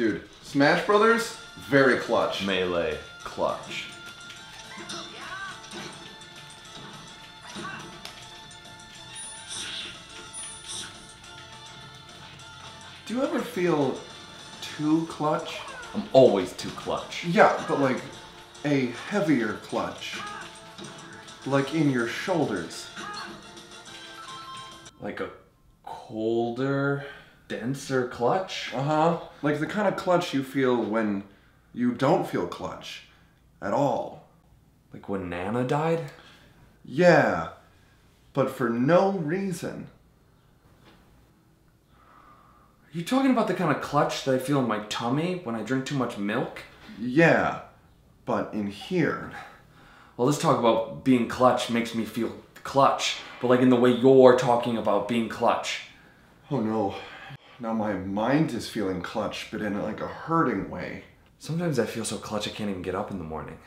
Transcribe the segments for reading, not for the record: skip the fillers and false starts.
Dude, Smash Brothers, very clutch. Melee, clutch. Do you ever feel too clutch? I'm always too clutch. Yeah, but like a heavier clutch. Like in your shoulders. Like a colder, denser clutch? Uh-huh. Like the kind of clutch you feel when you don't feel clutch at all. Like when Nana died? Yeah, but for no reason. Are you talking about the kind of clutch that I feel in my tummy when I drink too much milk? Yeah, but in here. Well, this talk about being clutch makes me feel clutch, but like in the way you're talking about being clutch. Oh no, now my mind is feeling clutch, but in like a hurting way. Sometimes I feel so clutch I can't even get up in the morning.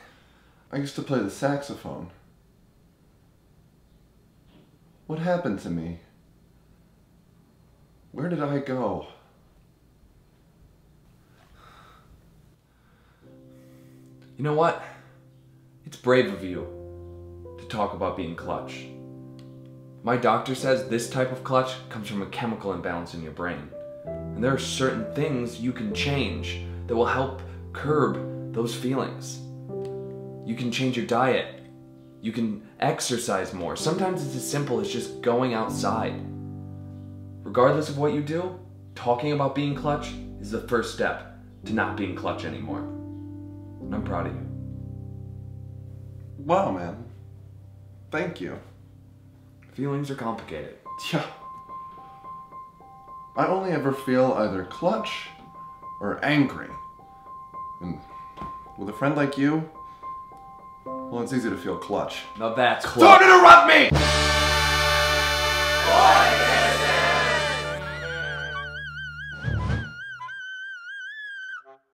I used to play the saxophone. What happened to me? Where did I go? You know what? It's brave of you to talk about being clutch. My doctor says this type of clutch comes from a chemical imbalance in your brain. And there are certain things you can change that will help curb those feelings. You can change your diet. You can exercise more. Sometimes it's as simple as just going outside. Regardless of what you do, talking about being clutch is the first step to not being clutch anymore. And I'm proud of you. Wow, man. Thank you. Feelings are complicated. Yeah. I only ever feel either clutch or angry. And with a friend like you, well, it's easy to feel clutch. Now that's clutch. Don't interrupt me! What?